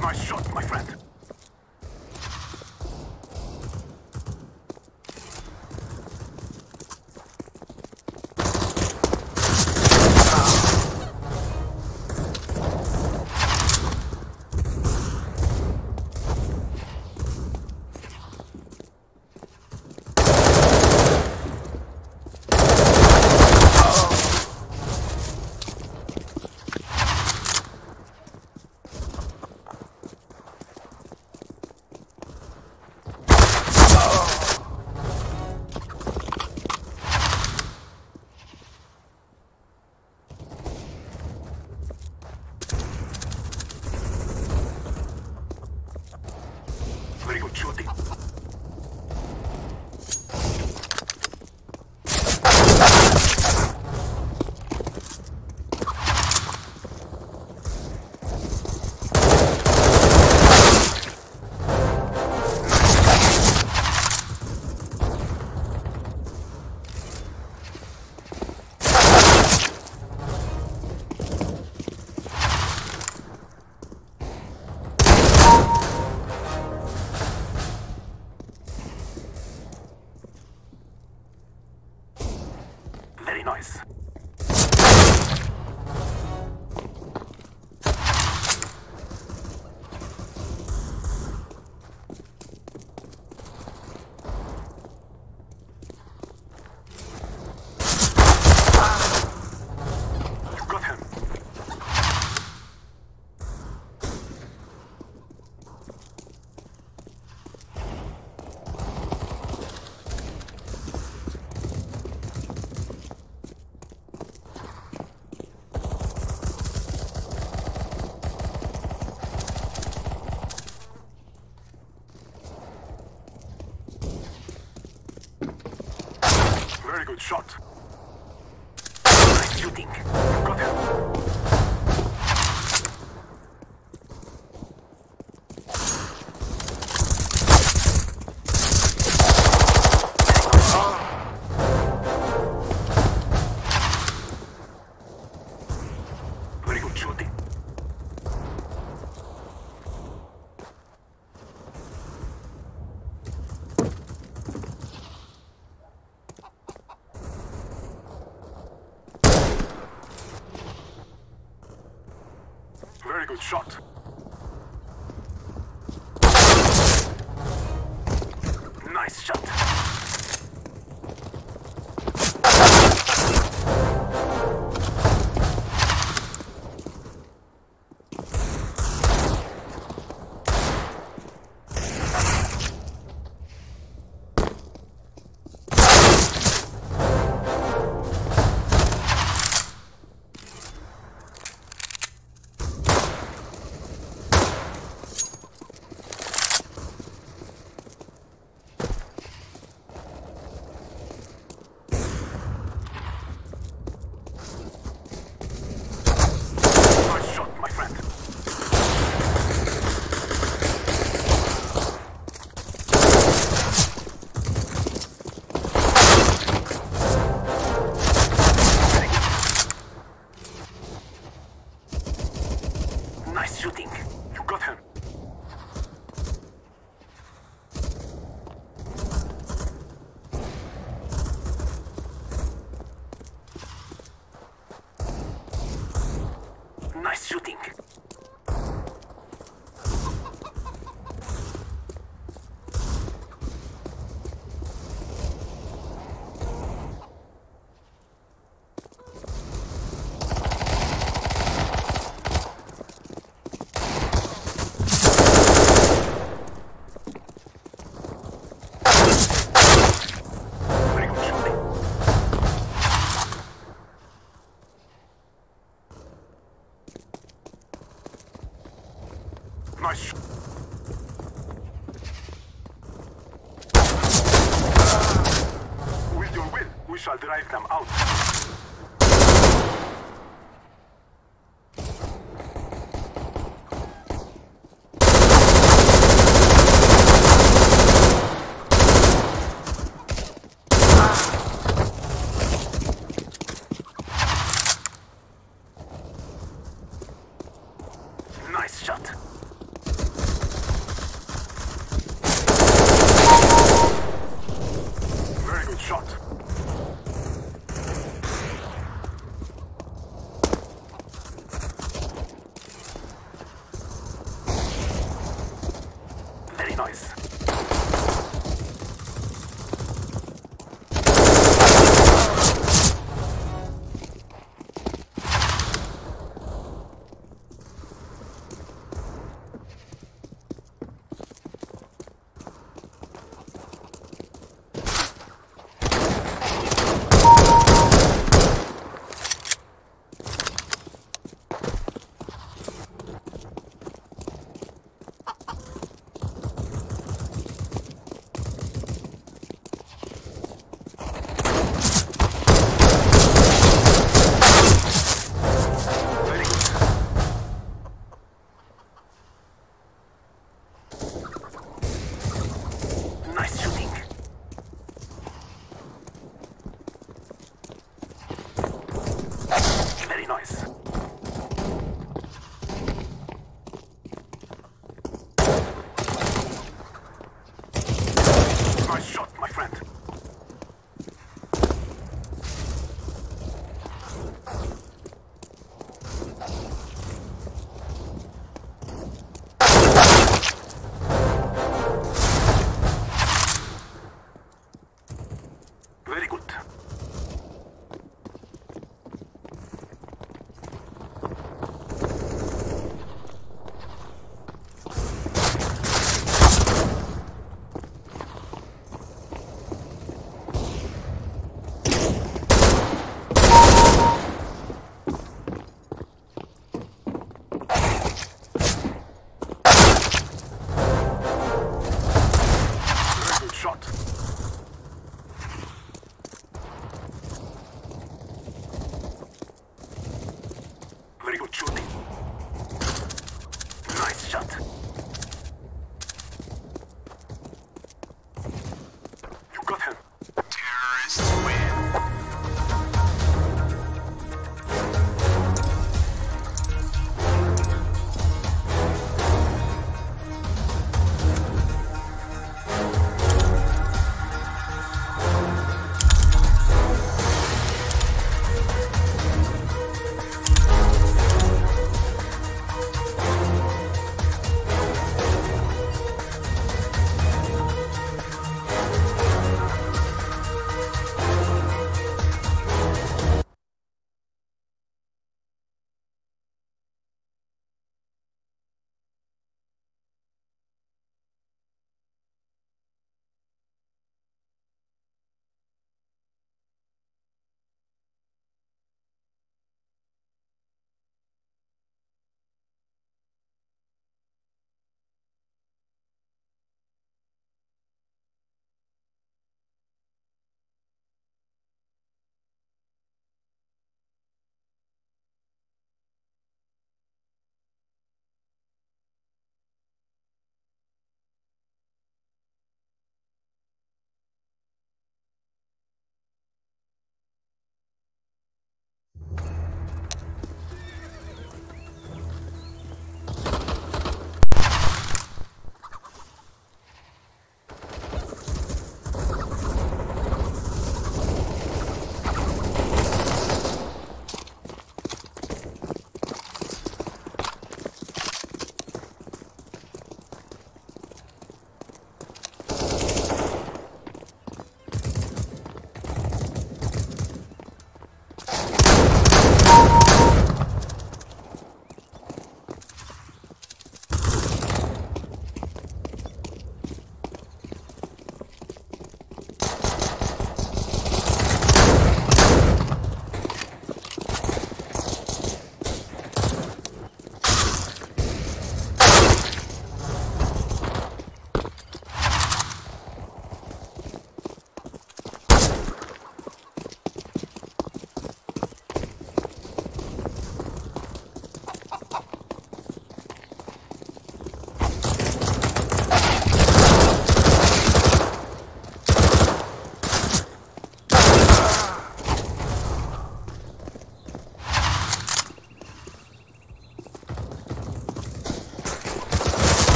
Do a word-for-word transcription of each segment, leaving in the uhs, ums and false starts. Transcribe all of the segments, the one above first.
Nice shot, my friend. Nice. Good shot. Nice shooting. You got him. Very good shooting. Very good shot. Nice shot. Nice shooting. You got him. Nice shooting. Nice. With your will, we shall drive them out. Nice shot. choice.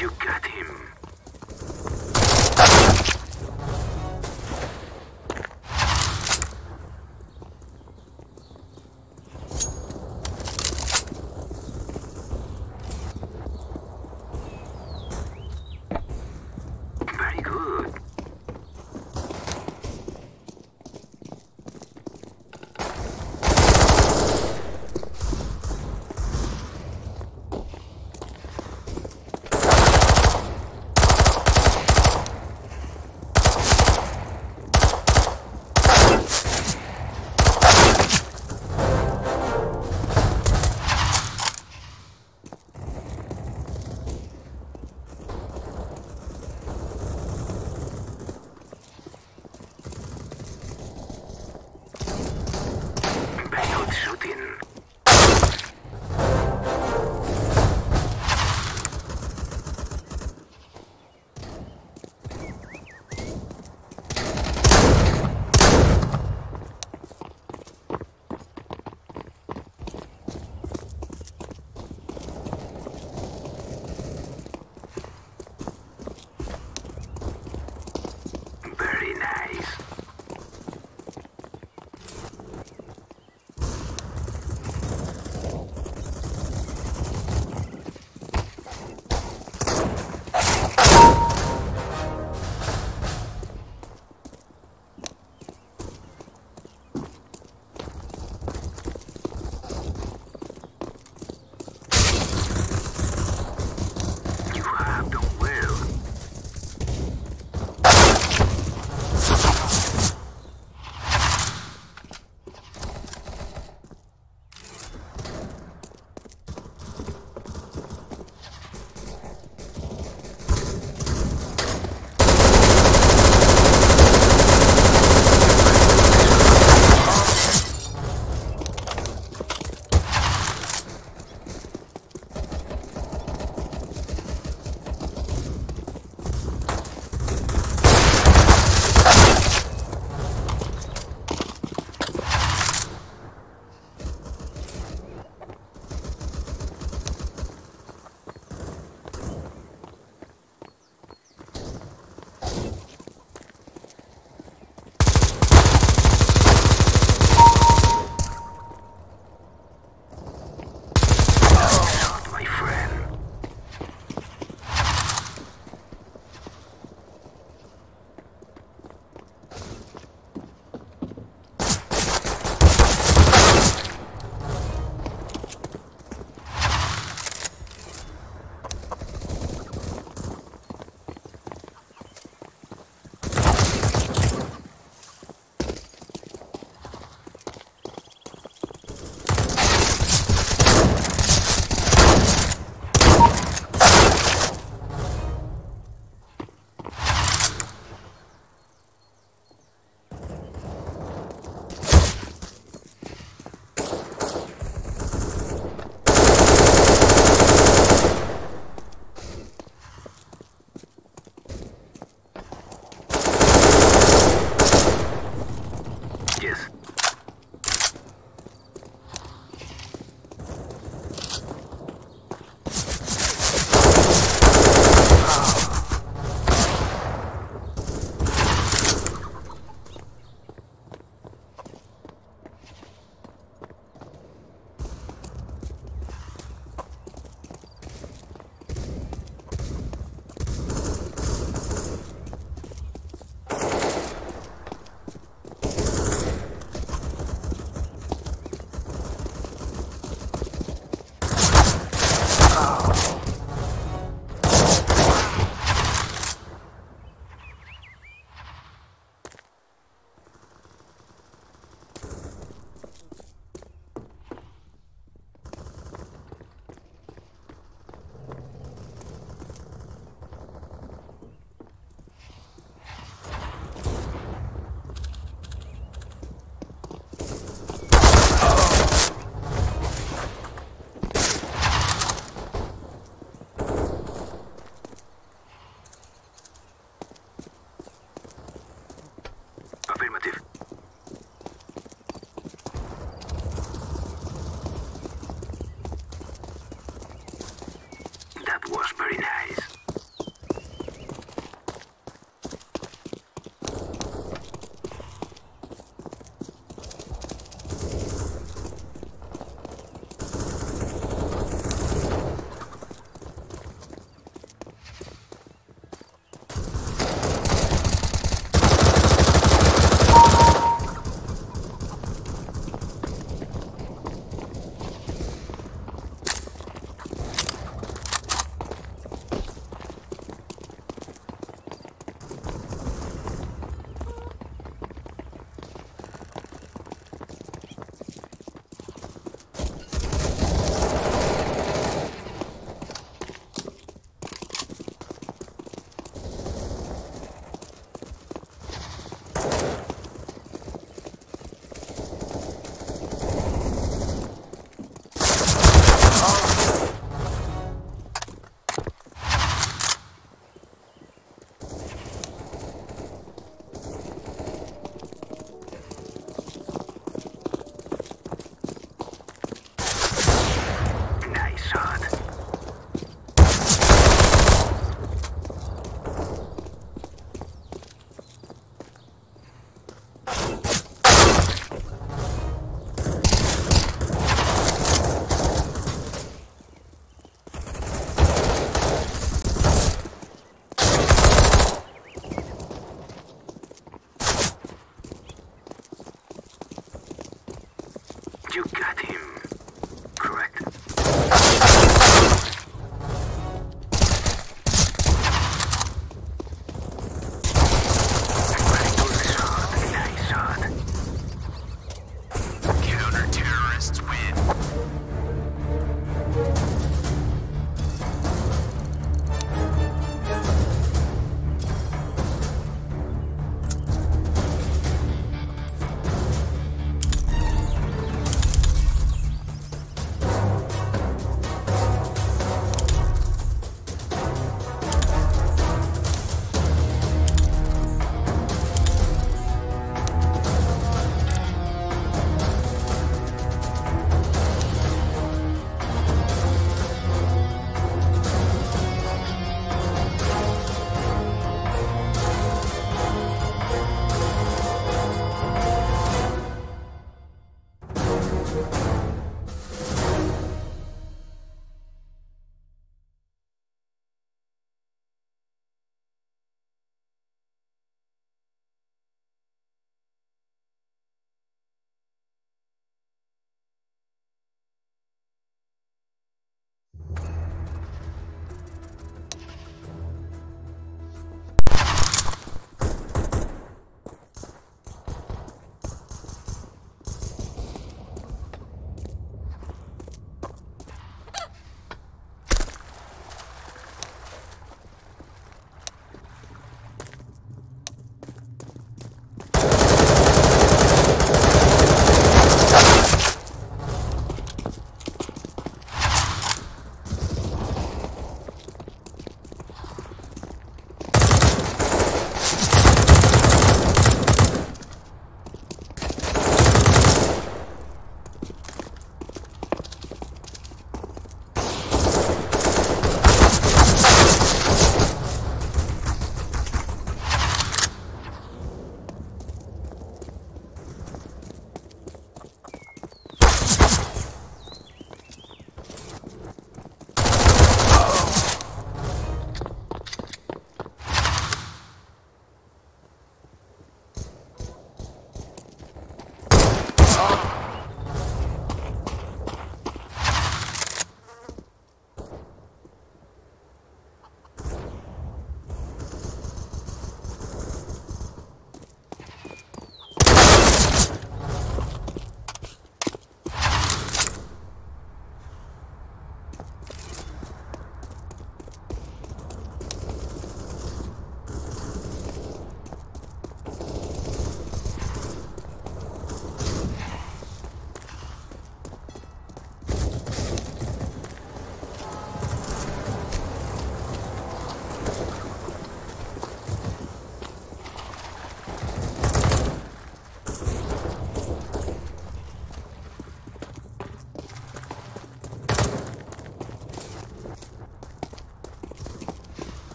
You got him.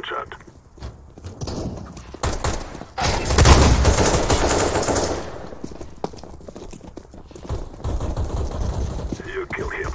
Deutschland. You kill him.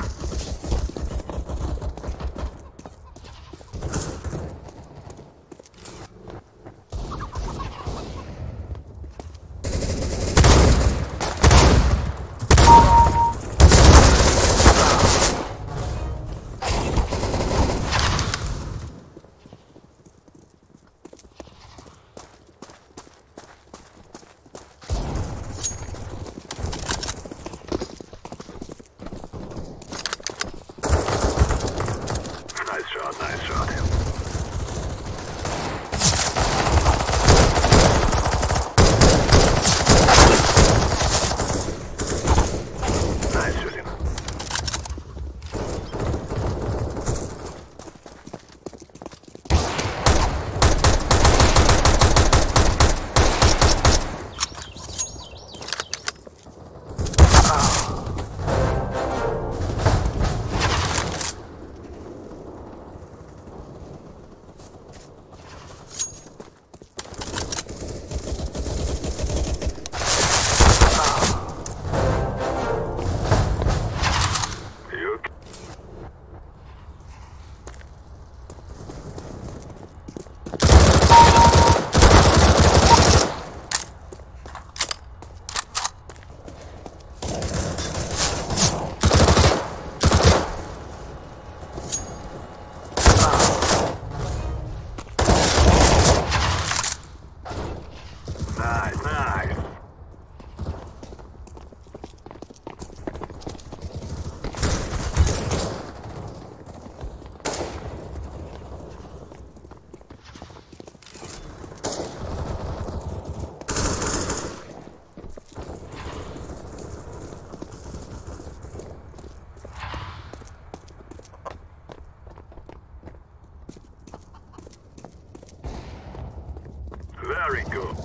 Very good.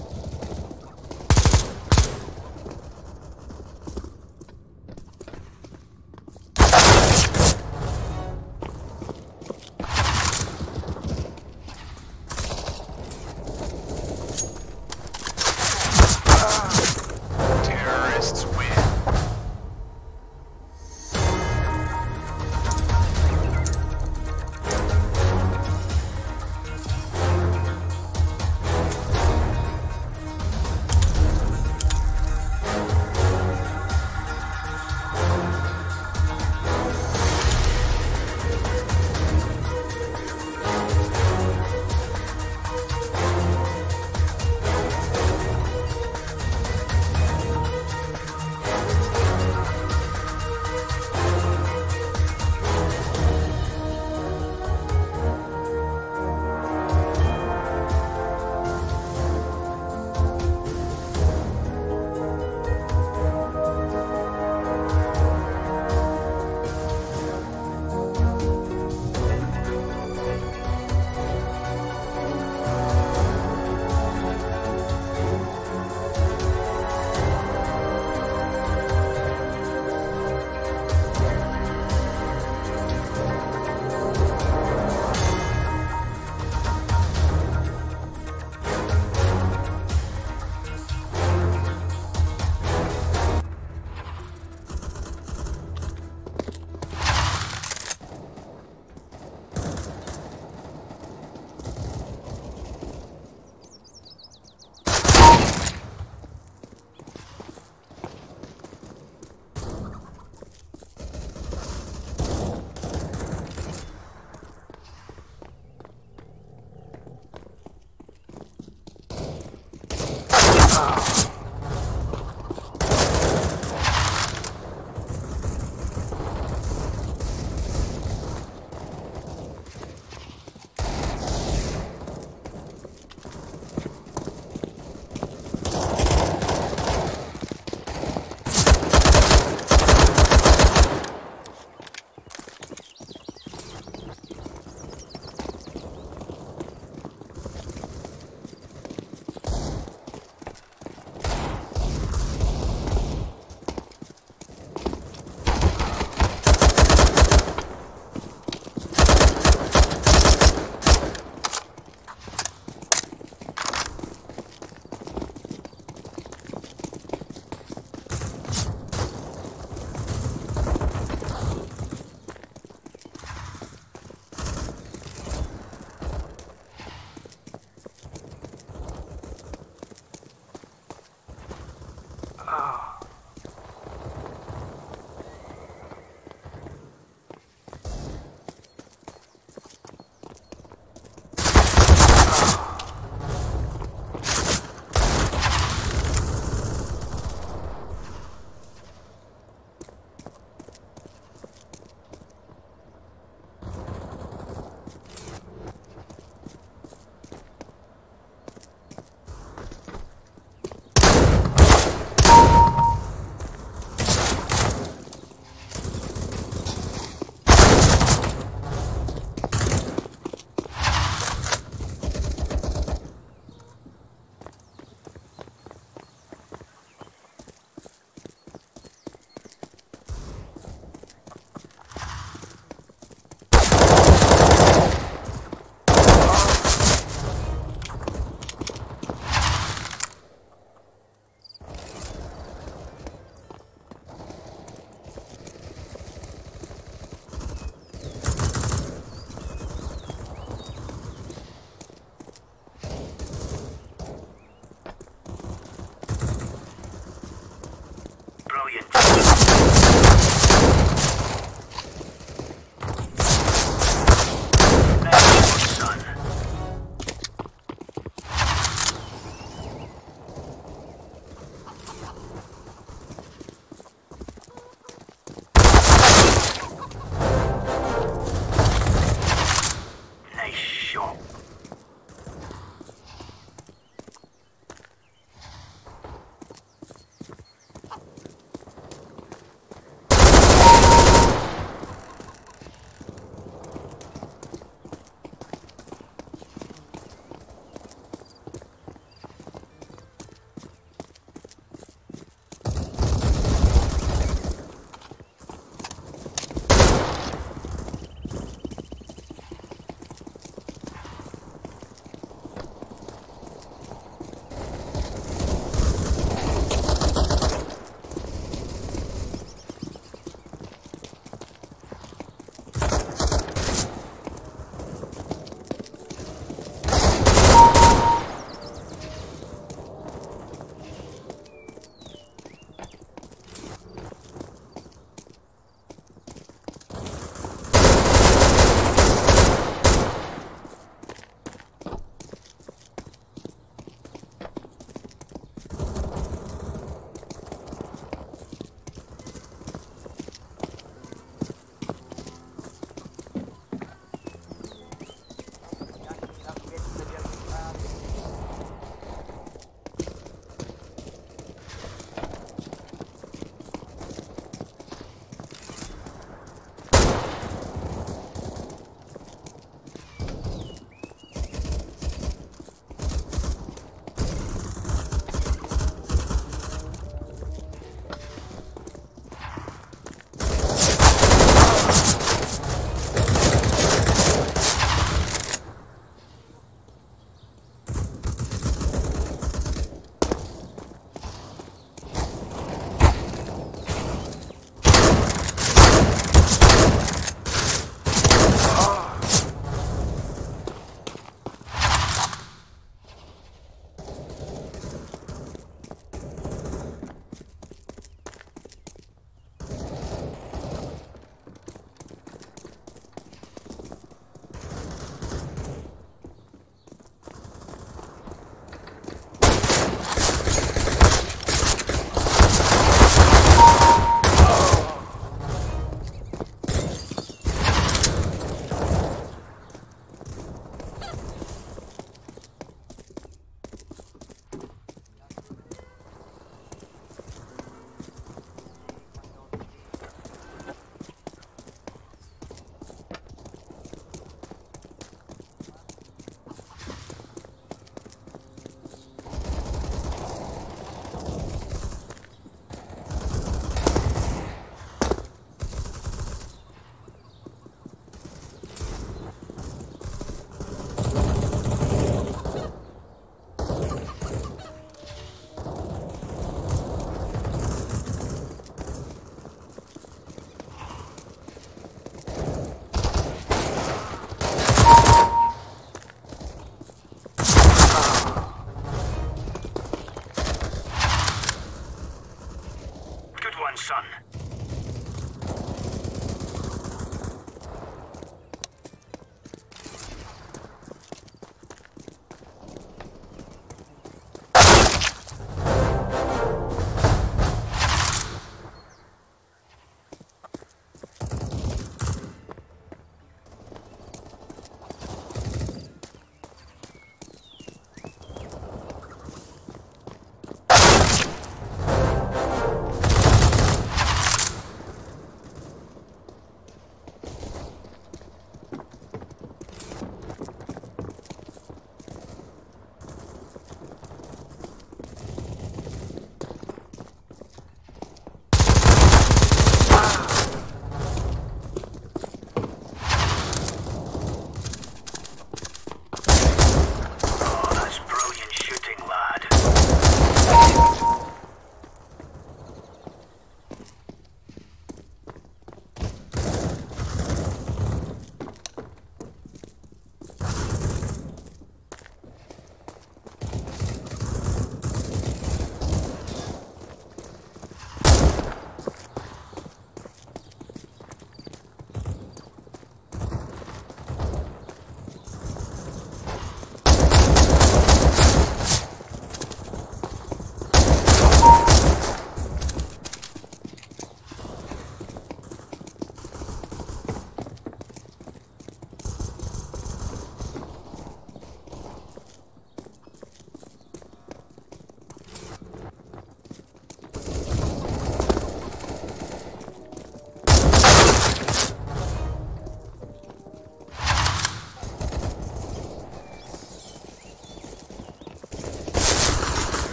job.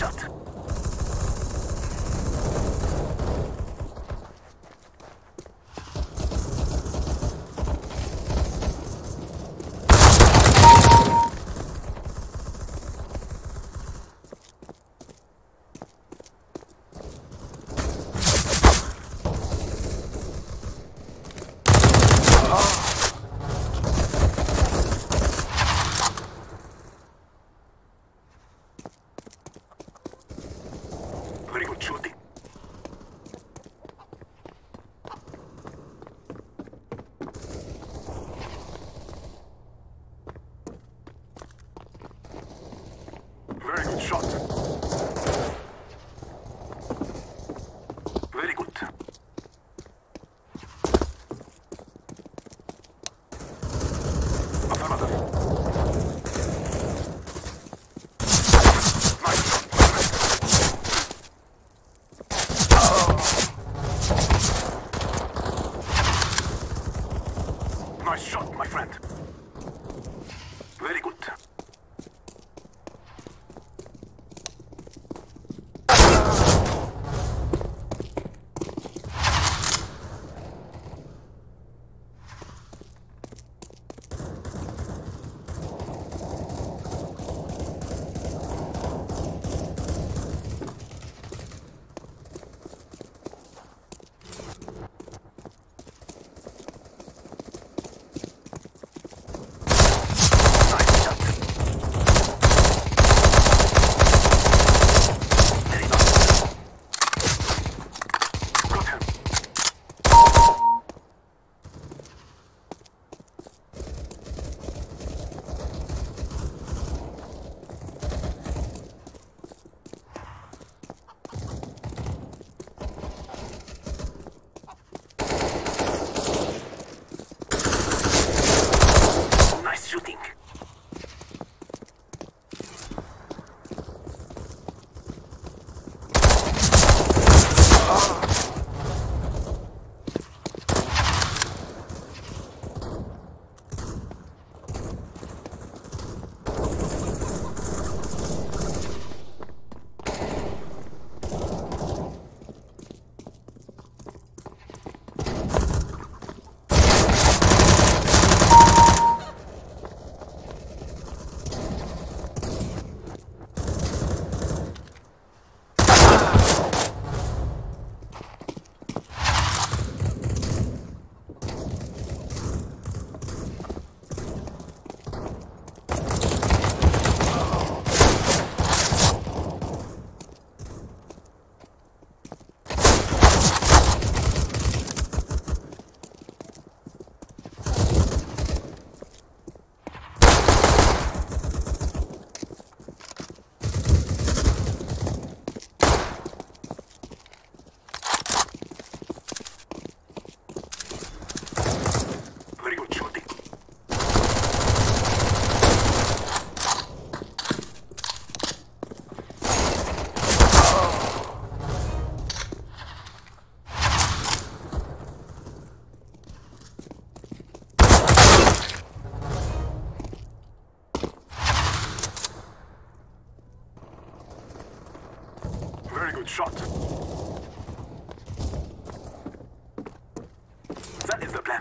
shut. Shot. That is the plan.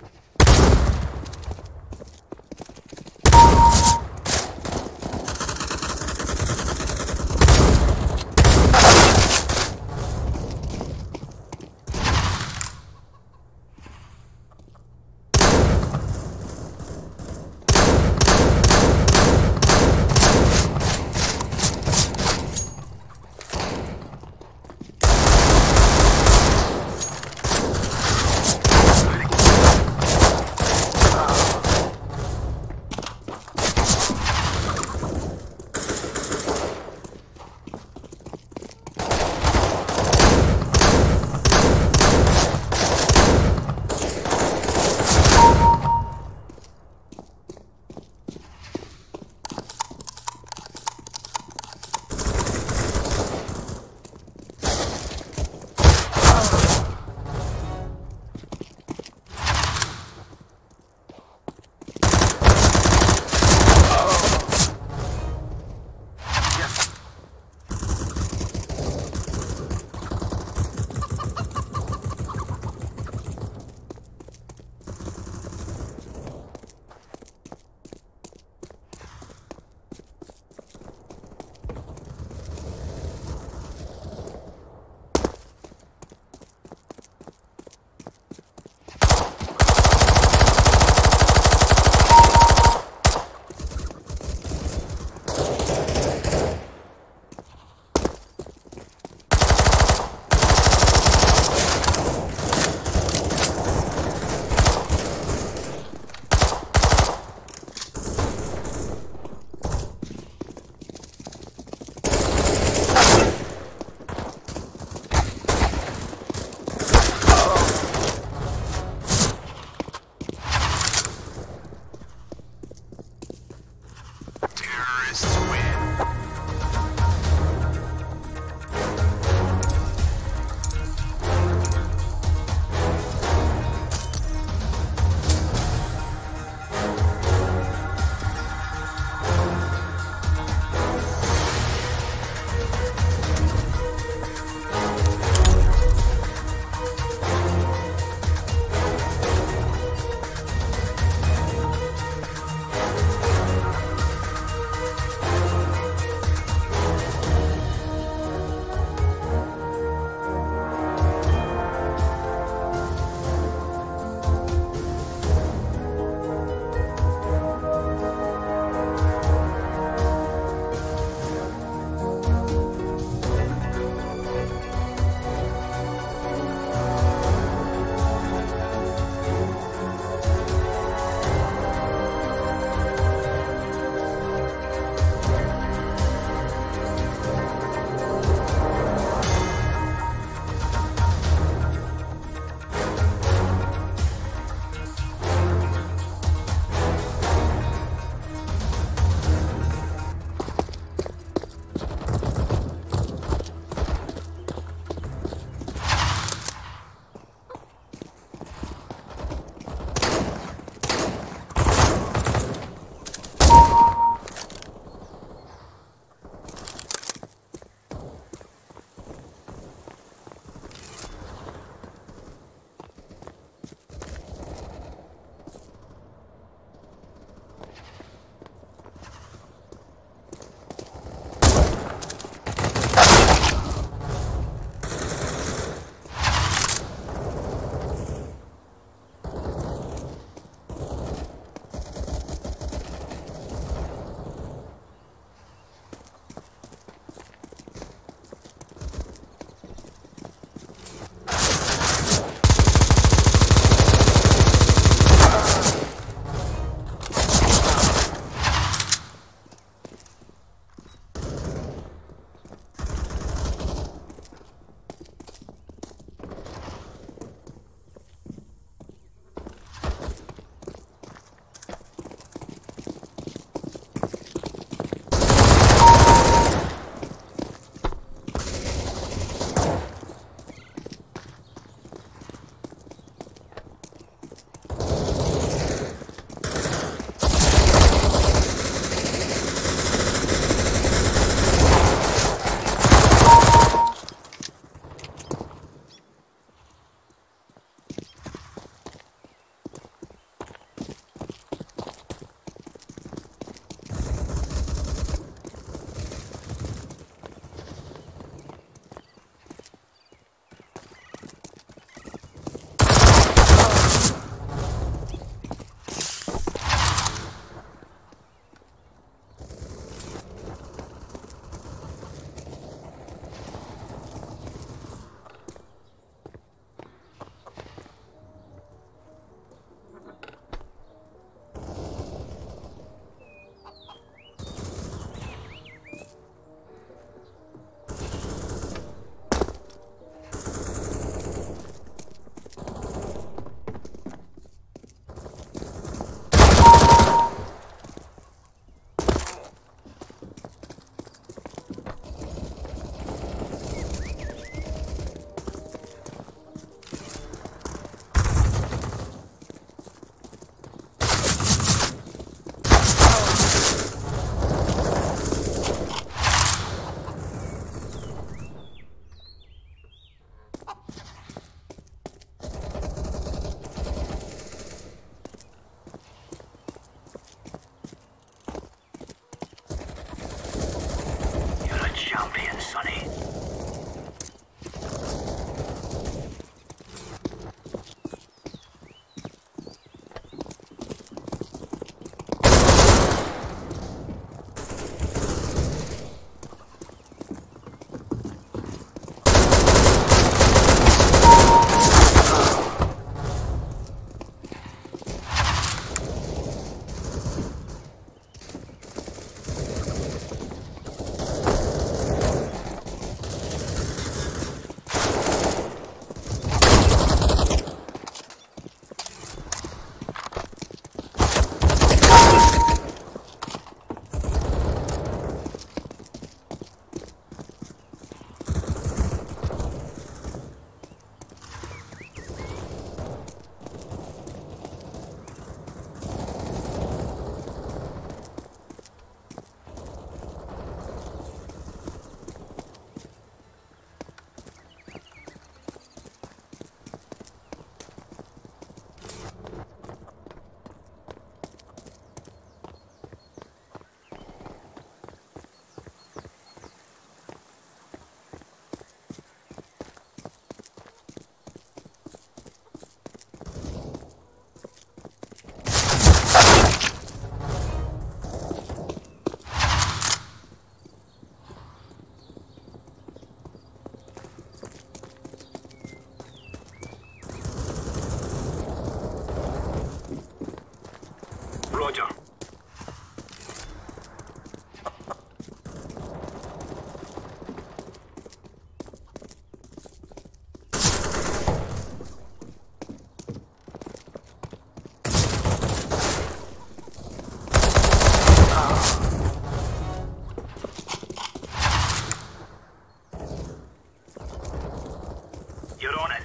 You're on it.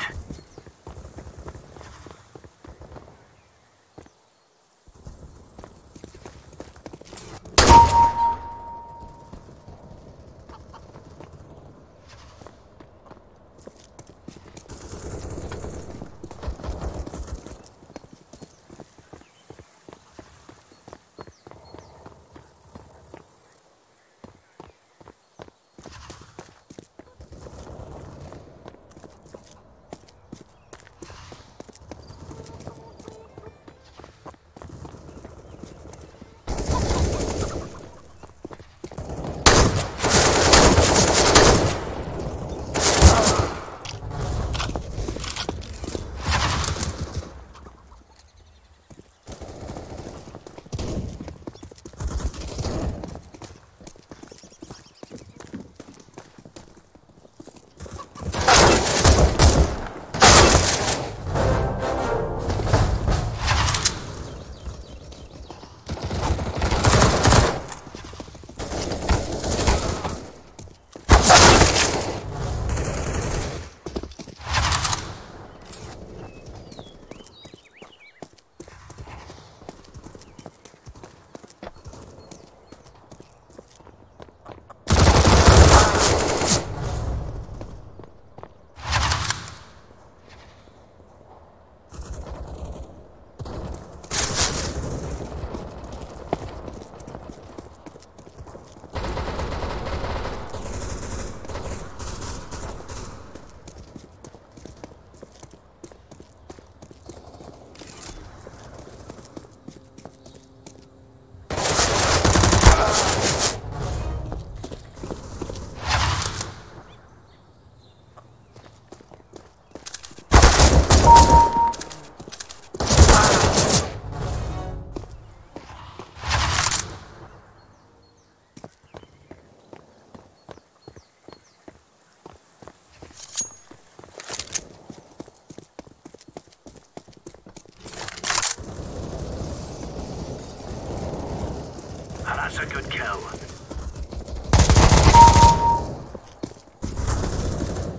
That's a good kill.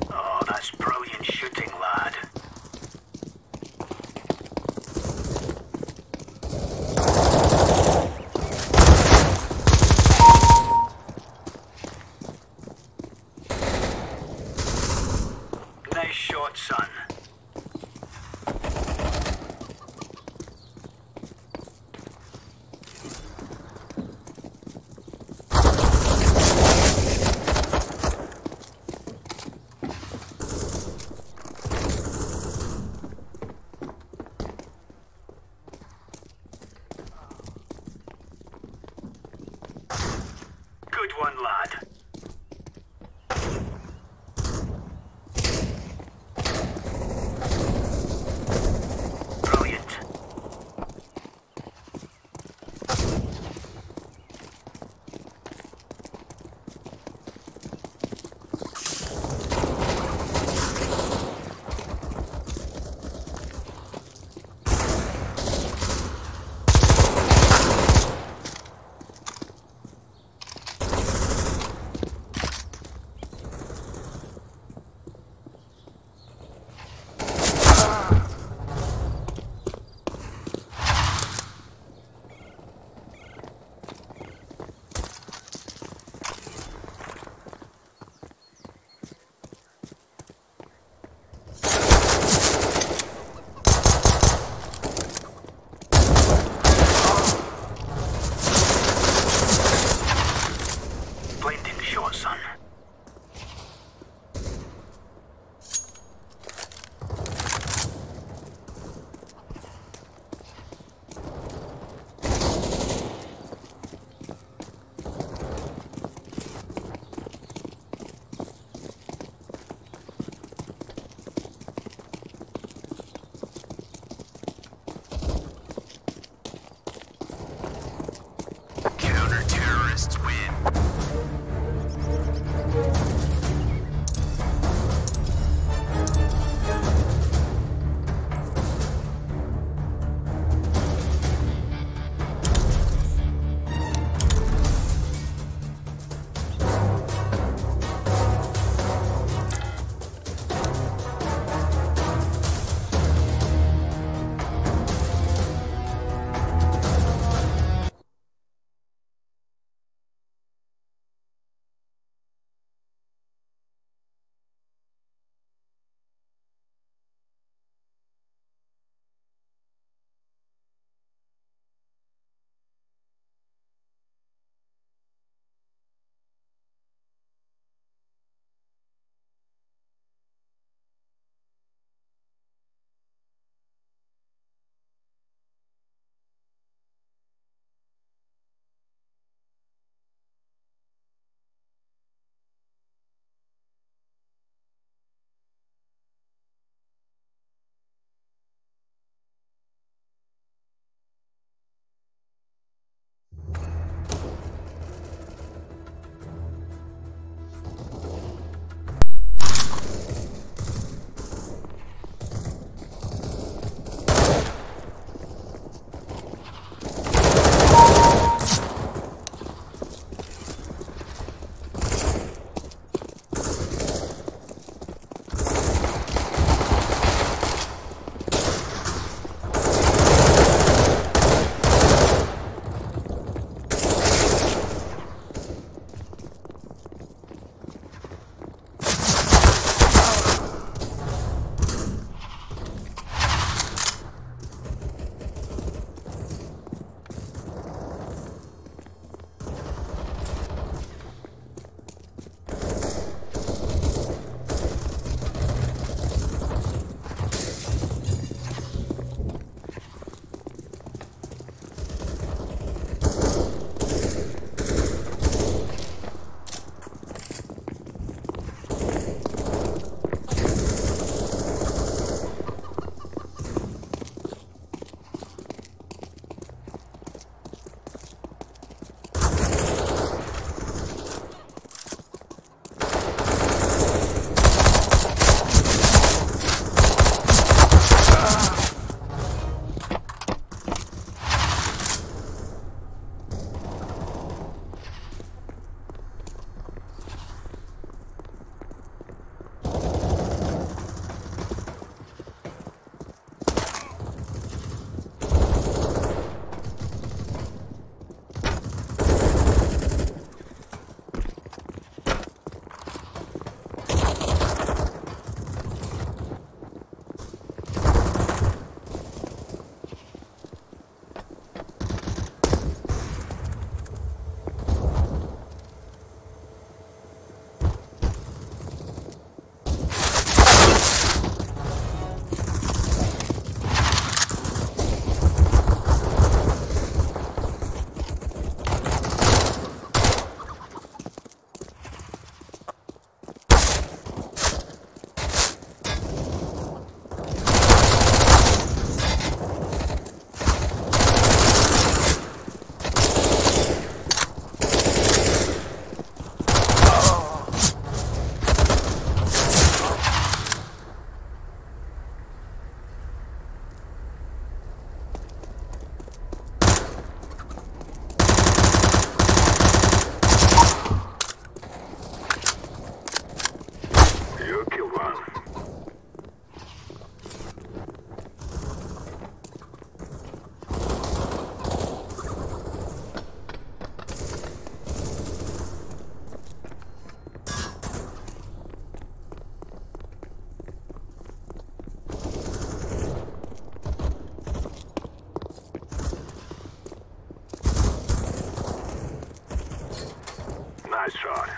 Oh, that's brilliant shooting, lad. Nice shot, son. One lad. Nice shot.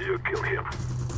Do you kill him?